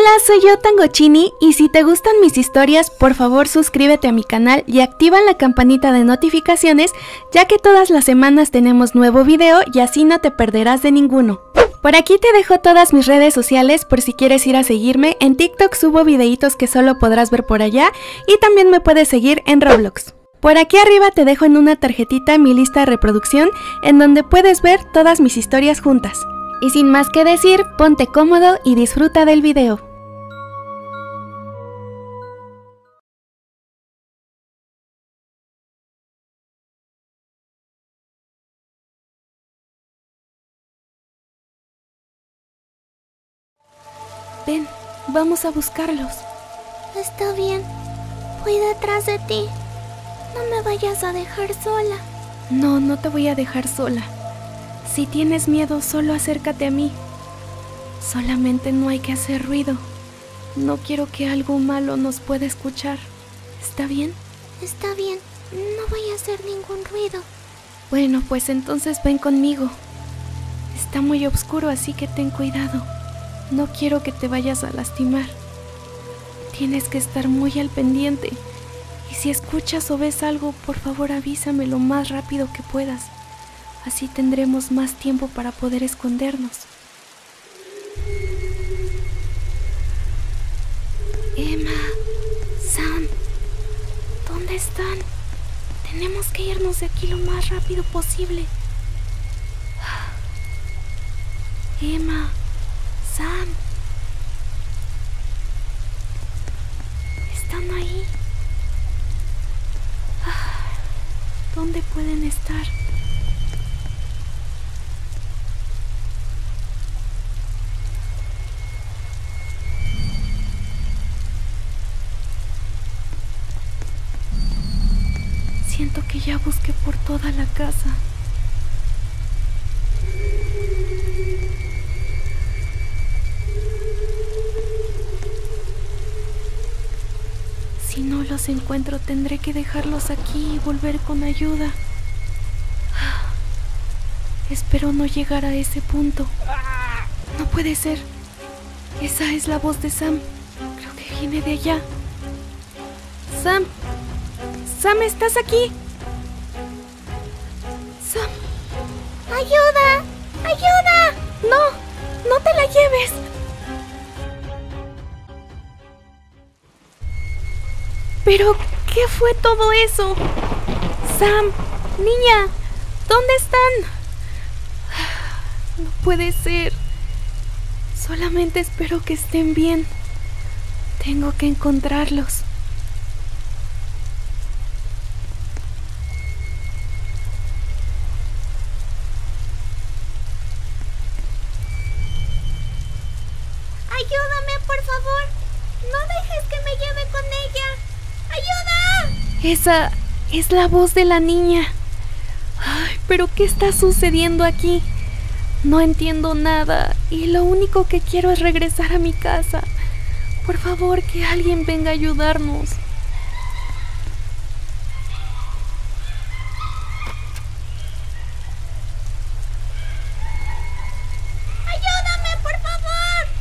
Hola, soy yo Tango Chini y si te gustan mis historias, por favor suscríbete a mi canal y activa la campanita de notificaciones, ya que todas las semanas tenemos nuevo video y así no te perderás de ninguno. Por aquí te dejo todas mis redes sociales por si quieres ir a seguirme. En TikTok subo videitos que solo podrás ver por allá y también me puedes seguir en Roblox. Por aquí arriba te dejo en una tarjetita mi lista de reproducción en donde puedes ver todas mis historias juntas. Y sin más que decir, ponte cómodo y disfruta del video. Ven, vamos a buscarlos. Está bien, voy detrás de ti. No me vayas a dejar sola. No, no te voy a dejar sola. Si tienes miedo, solo acércate a mí. Solamente no hay que hacer ruido. No quiero que algo malo nos pueda escuchar. ¿Está bien? Está bien. No voy a hacer ningún ruido. Bueno, pues entonces ven conmigo. Está muy oscuro, así que ten cuidado. No quiero que te vayas a lastimar. Tienes que estar muy al pendiente. Y si escuchas o ves algo, por favor avísame lo más rápido que puedas. Así tendremos más tiempo para poder escondernos. Emma, Sam, ¿dónde están? Tenemos que irnos de aquí lo más rápido posible. Emma, Sam, ¿están ahí? ¿Dónde pueden estar? Siento que ya busqué por toda la casa. Si no los encuentro, tendré que dejarlos aquí y volver con ayuda. Espero no llegar a ese punto. No puede ser. Esa es la voz de Sam. Creo que viene de allá. Sam. Sam, ¿estás aquí? Sam. ¡Ayuda! ¡Ayuda! ¡No! ¡No te la lleves! ¿Pero qué fue todo eso? Sam, niña, ¿dónde están? No puede ser. Solamente espero que estén bien. Tengo que encontrarlos. ¡Ayúdame, por favor! ¡No dejes que me lleve con ella! ¡Ayuda! Esa es la voz de la niña. Ay, ¿pero qué está sucediendo aquí? No entiendo nada y lo único que quiero es regresar a mi casa. Por favor, que alguien venga a ayudarnos.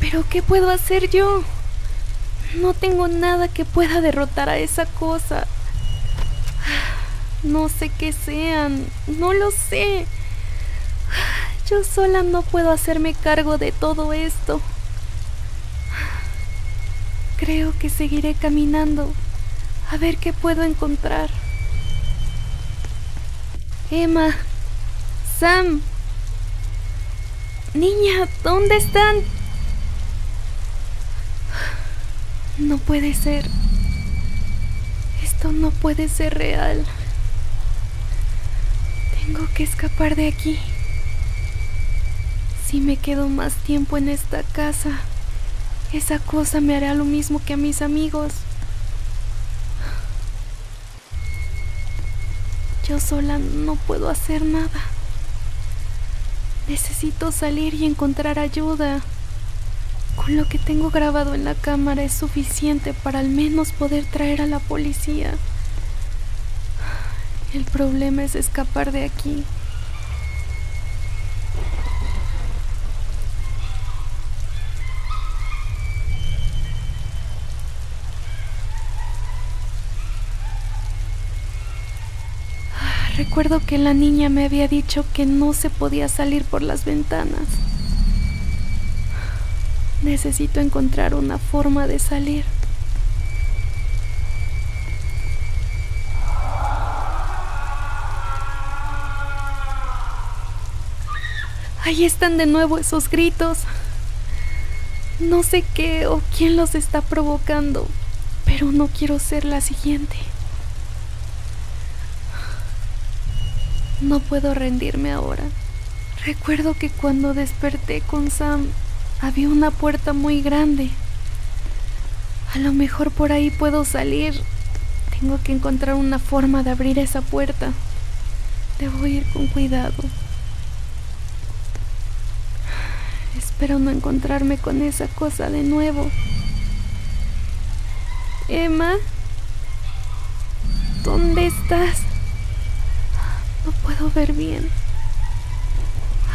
¿Pero qué puedo hacer yo? No tengo nada que pueda derrotar a esa cosa. No sé qué sean, no lo sé. Yo sola no puedo hacerme cargo de todo esto. Creo que seguiré caminando a ver qué puedo encontrar. Emma, Sam, niña, ¿dónde están? No puede ser. Esto no puede ser real. Tengo que escapar de aquí. Si me quedo más tiempo en esta casa, esa cosa me hará lo mismo que a mis amigos. Yo sola no puedo hacer nada. Necesito salir y encontrar ayuda. Con lo que tengo grabado en la cámara es suficiente para al menos poder traer a la policía. El problema es escapar de aquí. Recuerdo que la niña me había dicho que no se podía salir por las ventanas. Necesito encontrar una forma de salir. Ahí están de nuevo esos gritos. No sé qué o quién los está provocando, pero no quiero ser la siguiente. No puedo rendirme ahora. Recuerdo que cuando desperté con Sam, había una puerta muy grande. A lo mejor por ahí puedo salir. Tengo que encontrar una forma de abrir esa puerta. Debo ir con cuidado. Espero no encontrarme con esa cosa de nuevo. Emma, ¿dónde estás? No puedo ver bien.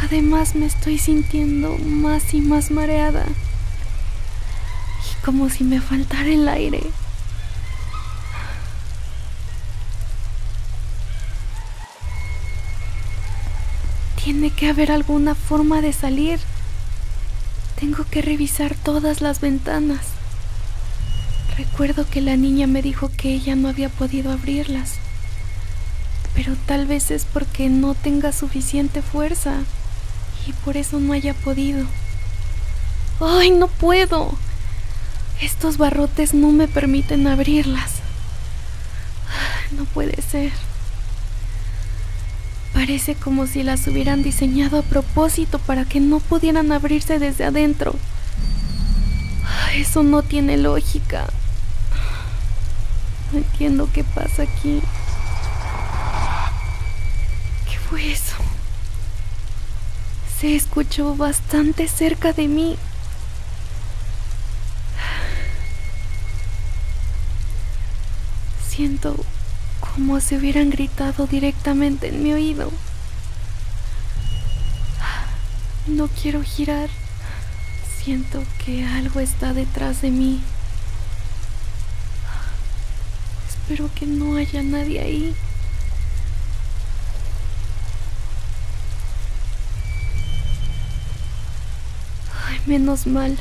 Además me estoy sintiendo más y más mareada. Y como si me faltara el aire. Tiene que haber alguna forma de salir. Tengo que revisar todas las ventanas. Recuerdo que la niña me dijo que ella no había podido abrirlas. Pero tal vez es porque no tenga suficiente fuerza y por eso no haya podido. ¡Ay, no puedo! Estos barrotes no me permiten abrirlas. No puede ser. Parece como si las hubieran diseñado a propósito para que no pudieran abrirse desde adentro. Eso no tiene lógica. No entiendo qué pasa aquí. ¿Qué fue eso? Se escuchó bastante cerca de mí. Siento como si hubieran gritado directamente en mi oído. No quiero girar. Siento que algo está detrás de mí. Espero que no haya nadie ahí. Ay, menos mal.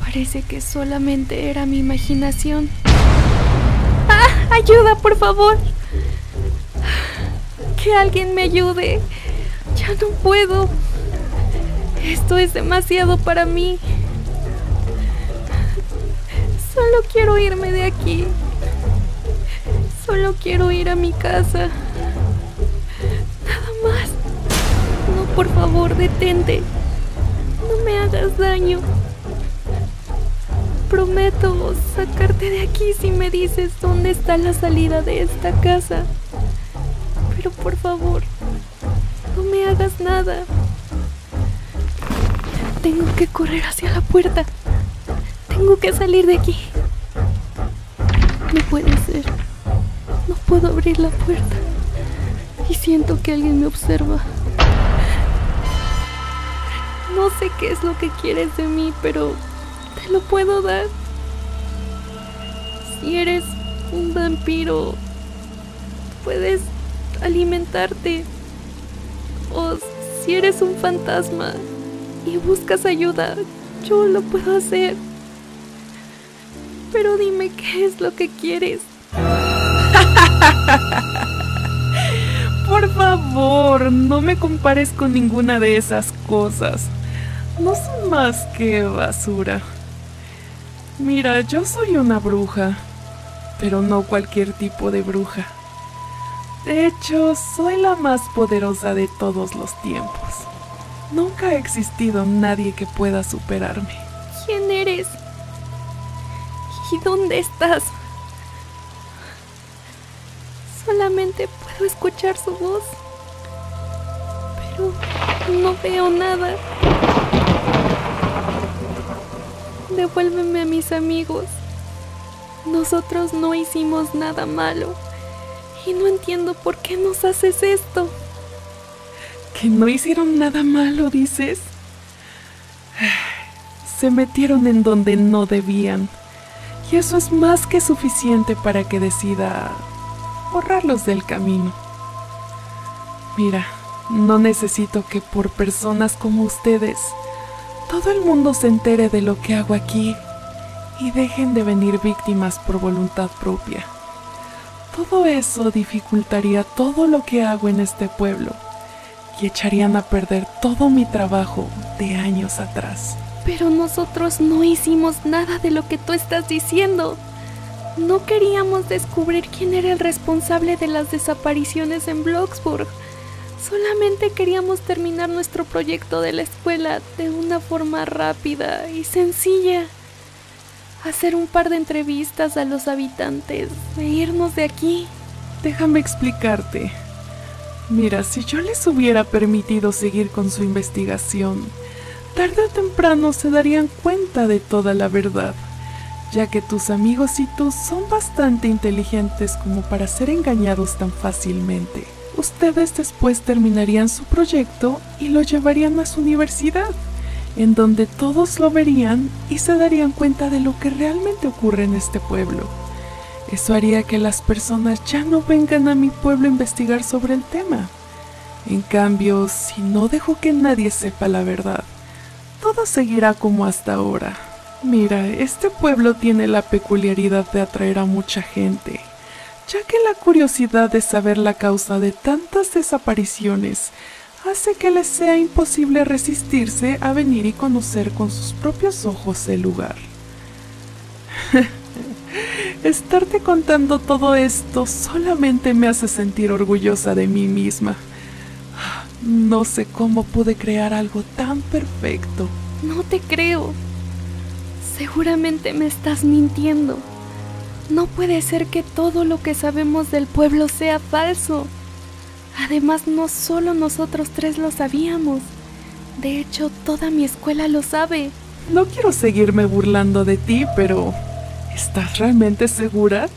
Parece que solamente era mi imaginación. ¡Ayuda, por favor! ¡Que alguien me ayude! ¡Ya no puedo! Esto es demasiado para mí. Solo quiero irme de aquí. Solo quiero ir a mi casa. Nada más. No, por favor, detente. No me hagas daño. Prometo sacarte de aquí si me dices dónde está la salida de esta casa. Pero por favor, no me hagas nada. Tengo que correr hacia la puerta. Tengo que salir de aquí. No puede ser. No puedo abrir la puerta. Y siento que alguien me observa. No sé qué es lo que quieres de mí, pero... te lo puedo dar. Si eres un vampiro, puedes alimentarte. O si eres un fantasma y buscas ayuda, yo lo puedo hacer. Pero dime qué es lo que quieres. Por favor, no me compares con ninguna de esas cosas. No son más que basura. Mira, yo soy una bruja, pero no cualquier tipo de bruja. De hecho, soy la más poderosa de todos los tiempos. Nunca ha existido nadie que pueda superarme. ¿Quién eres? ¿Y dónde estás? Solamente puedo escuchar su voz, pero no veo nada. Devuélveme a mis amigos. Nosotros no hicimos nada malo. Y no entiendo por qué nos haces esto. ¿Que no hicieron nada malo, dices? Se metieron en donde no debían. Y eso es más que suficiente para que decida borrarlos del camino. Mira, no necesito que por personas como ustedes todo el mundo se entere de lo que hago aquí y dejen de venir víctimas por voluntad propia. Todo eso dificultaría todo lo que hago en este pueblo y echarían a perder todo mi trabajo de años atrás. Pero nosotros no hicimos nada de lo que tú estás diciendo. No queríamos descubrir quién era el responsable de las desapariciones en Bloxburg. Solamente queríamos terminar nuestro proyecto de la escuela de una forma rápida y sencilla. Hacer un par de entrevistas a los habitantes e irnos de aquí. Déjame explicarte. Mira, si yo les hubiera permitido seguir con su investigación, tarde o temprano se darían cuenta de toda la verdad, ya que tus amigos y tú son bastante inteligentes como para ser engañados tan fácilmente. Ustedes después terminarían su proyecto y lo llevarían a su universidad, en donde todos lo verían y se darían cuenta de lo que realmente ocurre en este pueblo. Eso haría que las personas ya no vengan a mi pueblo a investigar sobre el tema. En cambio, si no dejo que nadie sepa la verdad, todo seguirá como hasta ahora. Mira, este pueblo tiene la peculiaridad de atraer a mucha gente, ya que la curiosidad de saber la causa de tantas desapariciones hace que les sea imposible resistirse a venir y conocer con sus propios ojos el lugar. Estarte contando todo esto solamente me hace sentir orgullosa de mí misma. No sé cómo pude crear algo tan perfecto. No te creo. Seguramente me estás mintiendo. No puede ser que todo lo que sabemos del pueblo sea falso. Además, no solo nosotros tres lo sabíamos. De hecho, toda mi escuela lo sabe. No quiero seguirme burlando de ti, pero ¿estás realmente segura?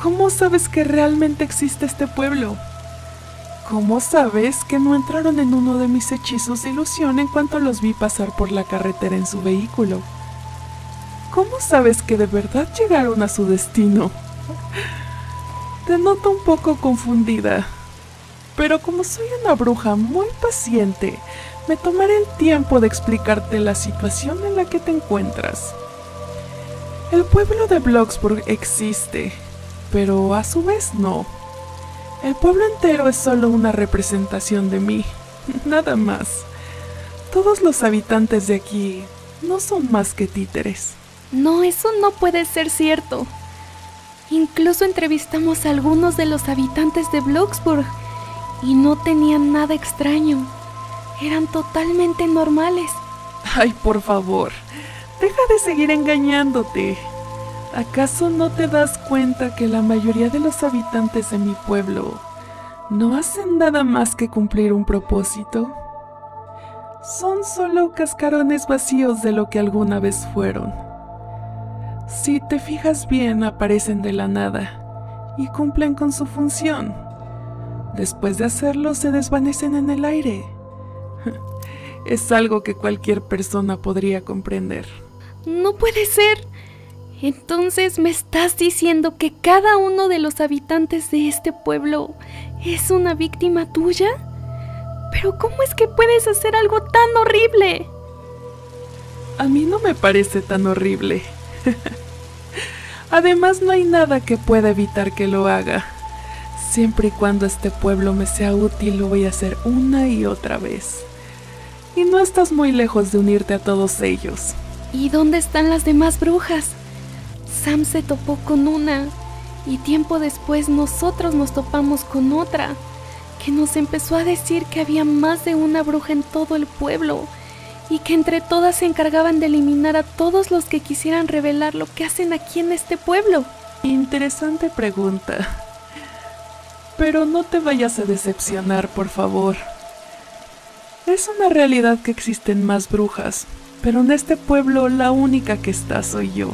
¿Cómo sabes que realmente existe este pueblo? ¿Cómo sabes que no entraron en uno de mis hechizos de ilusión en cuanto los vi pasar por la carretera en su vehículo? ¿Cómo sabes que de verdad llegaron a su destino? Te noto un poco confundida, pero como soy una bruja muy paciente, me tomaré el tiempo de explicarte la situación en la que te encuentras. El pueblo de Bloxburg existe, pero a su vez no. El pueblo entero es solo una representación de mí, nada más. Todos los habitantes de aquí no son más que títeres. No, eso no puede ser cierto. Incluso entrevistamos a algunos de los habitantes de Bloxburg y no tenían nada extraño. Eran totalmente normales. Ay, por favor. Deja de seguir engañándote. ¿Acaso no te das cuenta que la mayoría de los habitantes de mi pueblo no hacen nada más que cumplir un propósito? Son solo cascarones vacíos de lo que alguna vez fueron. Si te fijas bien, aparecen de la nada y cumplen con su función. Después de hacerlo, se desvanecen en el aire. Es algo que cualquier persona podría comprender. ¡No puede ser! Entonces me estás diciendo que cada uno de los habitantes de este pueblo es una víctima tuya. ¿Pero cómo es que puedes hacer algo tan horrible? A mí no me parece tan horrible. Además, no hay nada que pueda evitar que lo haga. Siempre y cuando este pueblo me sea útil, lo voy a hacer una y otra vez. Y no estás muy lejos de unirte a todos ellos. ¿Y dónde están las demás brujas? Sam se topó con una, y tiempo después nosotros nos topamos con otra, que nos empezó a decir que había más de una bruja en todo el pueblo, y que entre todas se encargaban de eliminar a todos los que quisieran revelar lo que hacen aquí en este pueblo. Interesante pregunta. Pero no te vayas a decepcionar, por favor. Es una realidad que existen más brujas, pero en este pueblo la única que está soy yo.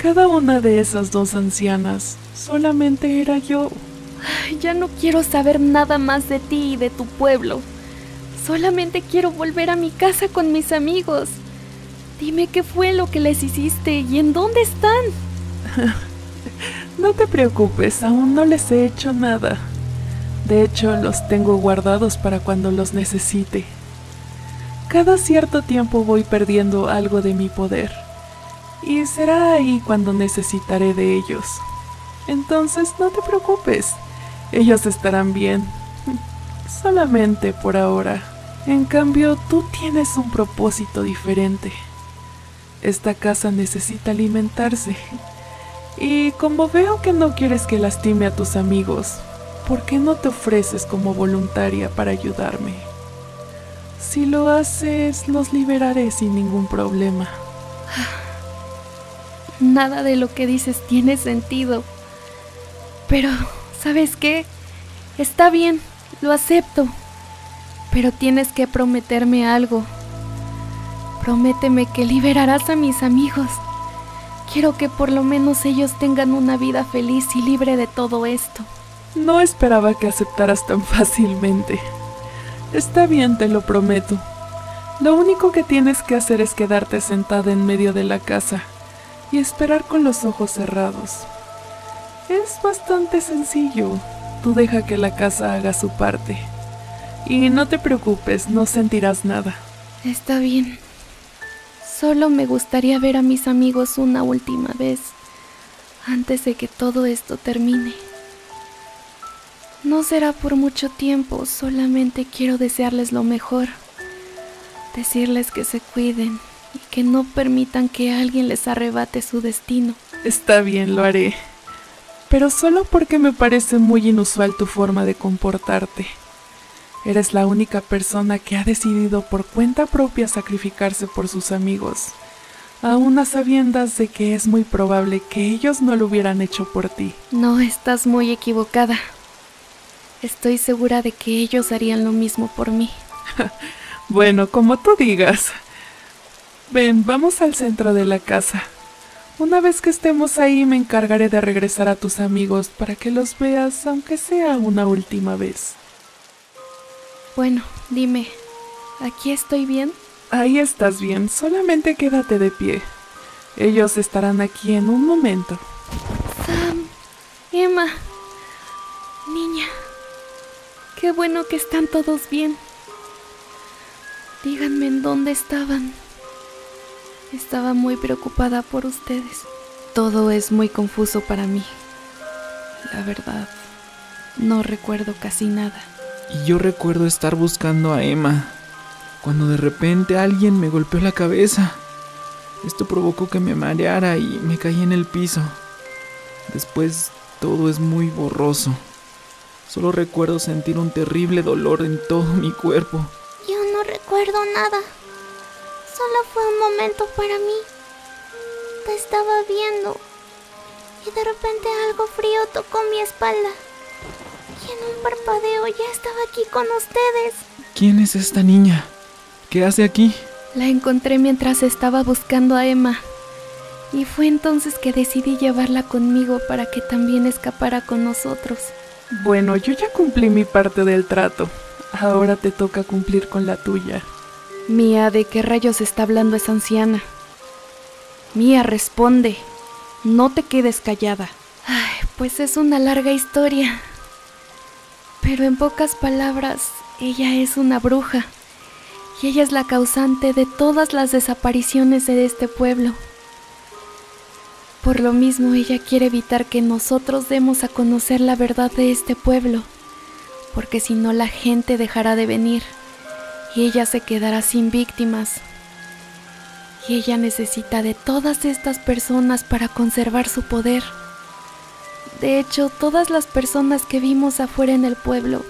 Cada una de esas dos ancianas solamente era yo. Ay, ya no quiero saber nada más de ti y de tu pueblo. Solamente quiero volver a mi casa con mis amigos. Dime qué fue lo que les hiciste y en dónde están. No te preocupes, aún no les he hecho nada. De hecho, los tengo guardados para cuando los necesite. Cada cierto tiempo voy perdiendo algo de mi poder, y será ahí cuando necesitaré de ellos. Entonces no te preocupes, ellos estarán bien. Solamente por ahora. En cambio, tú tienes un propósito diferente. Esta casa necesita alimentarse. Y como veo que no quieres que lastime a tus amigos, ¿por qué no te ofreces como voluntaria para ayudarme? Si lo haces, los liberaré sin ningún problema. Nada de lo que dices tiene sentido. Pero, ¿sabes qué? Está bien, lo acepto. Pero tienes que prometerme algo. Prométeme que liberarás a mis amigos. Quiero que por lo menos ellos tengan una vida feliz y libre de todo esto. No esperaba que aceptaras tan fácilmente. Está bien, te lo prometo. Lo único que tienes que hacer es quedarte sentada en medio de la casa y esperar con los ojos cerrados. Es bastante sencillo. Tú deja que la casa haga su parte. Y no te preocupes, no sentirás nada. Está bien. Solo me gustaría ver a mis amigos una última vez, antes de que todo esto termine. No será por mucho tiempo, solamente quiero desearles lo mejor. Decirles que se cuiden y que no permitan que alguien les arrebate su destino. Está bien, lo haré. Pero solo porque me parece muy inusual tu forma de comportarte. Eres la única persona que ha decidido por cuenta propia sacrificarse por sus amigos, aun a sabiendas de que es muy probable que ellos no lo hubieran hecho por ti. No, estás muy equivocada. Estoy segura de que ellos harían lo mismo por mí. Bueno, como tú digas. Ven, vamos al centro de la casa. Una vez que estemos ahí, me encargaré de regresar a tus amigos para que los veas, aunque sea una última vez. Bueno, dime, ¿aquí estoy bien? Ahí estás bien, solamente quédate de pie. Ellos estarán aquí en un momento. Sam, Emma, niña, qué bueno que están todos bien. Díganme en dónde estaban. Estaba muy preocupada por ustedes. Todo es muy confuso para mí. La verdad, no recuerdo casi nada. Y yo recuerdo estar buscando a Emma, cuando de repente alguien me golpeó la cabeza. Esto provocó que me mareara y me caí en el piso. Después todo es muy borroso. Solo recuerdo sentir un terrible dolor en todo mi cuerpo. Yo no recuerdo nada. Solo fue un momento para mí. Te estaba viendo y de repente algo frío tocó mi espalda. En un parpadeo ya estaba aquí con ustedes. ¿Quién es esta niña? ¿Qué hace aquí? La encontré mientras estaba buscando a Emma. Y fue entonces que decidí llevarla conmigo para que también escapara con nosotros. Bueno, yo ya cumplí mi parte del trato. Ahora te toca cumplir con la tuya. Mía, ¿de qué rayos está hablando esa anciana? Mía, responde. No te quedes callada. Ay, pues es una larga historia. Pero en pocas palabras, ella es una bruja, y ella es la causante de todas las desapariciones de este pueblo. Por lo mismo, ella quiere evitar que nosotros demos a conocer la verdad de este pueblo, porque si no la gente dejará de venir, y ella se quedará sin víctimas. Y ella necesita de todas estas personas para conservar su poder. De hecho, todas las personas que vimos afuera en el pueblo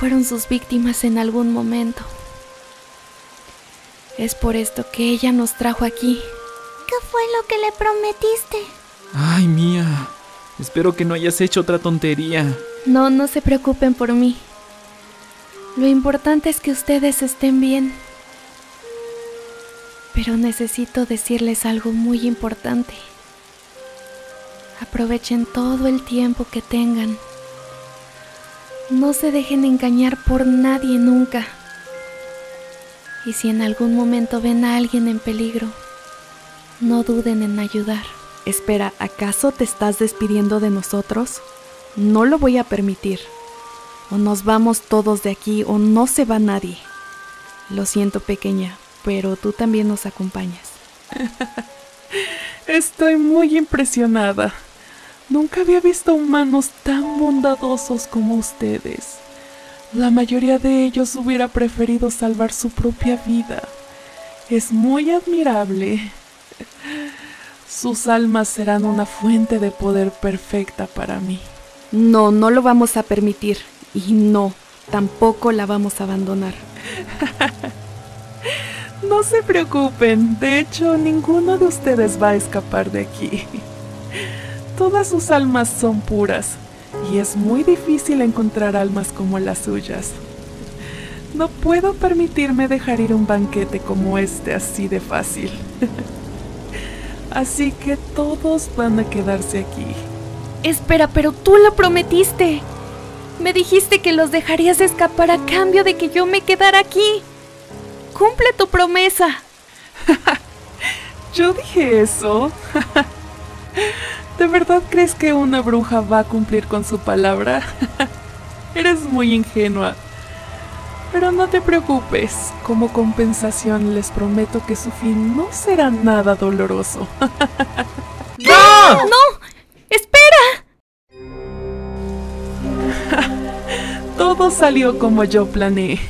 fueron sus víctimas en algún momento. Es por esto que ella nos trajo aquí. ¿Qué fue lo que le prometiste? Ay, Mía, espero que no hayas hecho otra tontería. No, no se preocupen por mí. Lo importante es que ustedes estén bien. Pero necesito decirles algo muy importante. Aprovechen todo el tiempo que tengan. No se dejen engañar por nadie nunca. Y si en algún momento ven a alguien en peligro, no duden en ayudar. Espera, ¿acaso te estás despidiendo de nosotros? No lo voy a permitir. O nos vamos todos de aquí o no se va nadie. Lo siento, pequeña, pero tú también nos acompañas. Estoy muy impresionada. Nunca había visto humanos tan bondadosos como ustedes. La mayoría de ellos hubiera preferido salvar su propia vida. Es muy admirable. Sus almas serán una fuente de poder perfecta para mí. No, no lo vamos a permitir. Y no, tampoco la vamos a abandonar. No se preocupen. De hecho, ninguno de ustedes va a escapar de aquí. Todas sus almas son puras. Y es muy difícil encontrar almas como las suyas. No puedo permitirme dejar ir un banquete como este así de fácil. Así que todos van a quedarse aquí. Espera, pero tú lo prometiste. Me dijiste que los dejarías escapar a cambio de que yo me quedara aquí. ¡Cumple tu promesa! ¿Yo dije eso? ¿De verdad crees que una bruja va a cumplir con su palabra? Eres muy ingenua. Pero no te preocupes, como compensación les prometo que su fin no será nada doloroso. ¡No! ¡No! ¡Espera! Todo salió como yo planeé.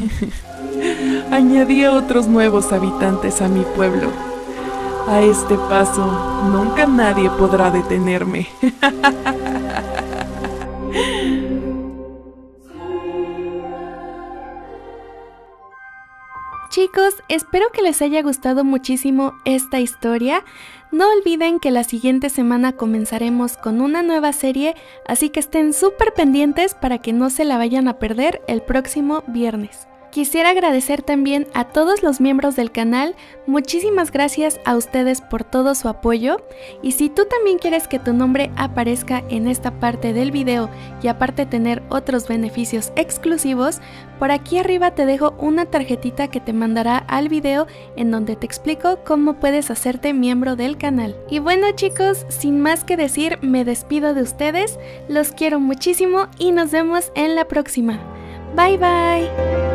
Añadí a otros nuevos habitantes a mi pueblo. A este paso, nunca nadie podrá detenerme. Chicos, espero que les haya gustado muchísimo esta historia. No olviden que la siguiente semana comenzaremos con una nueva serie, así que estén súper pendientes para que no se la vayan a perder el próximo viernes. Quisiera agradecer también a todos los miembros del canal, muchísimas gracias a ustedes por todo su apoyo, y si tú también quieres que tu nombre aparezca en esta parte del video y aparte tener otros beneficios exclusivos, por aquí arriba te dejo una tarjetita que te mandará al video en donde te explico cómo puedes hacerte miembro del canal. Y bueno chicos, sin más que decir me despido de ustedes, los quiero muchísimo y nos vemos en la próxima. Bye bye.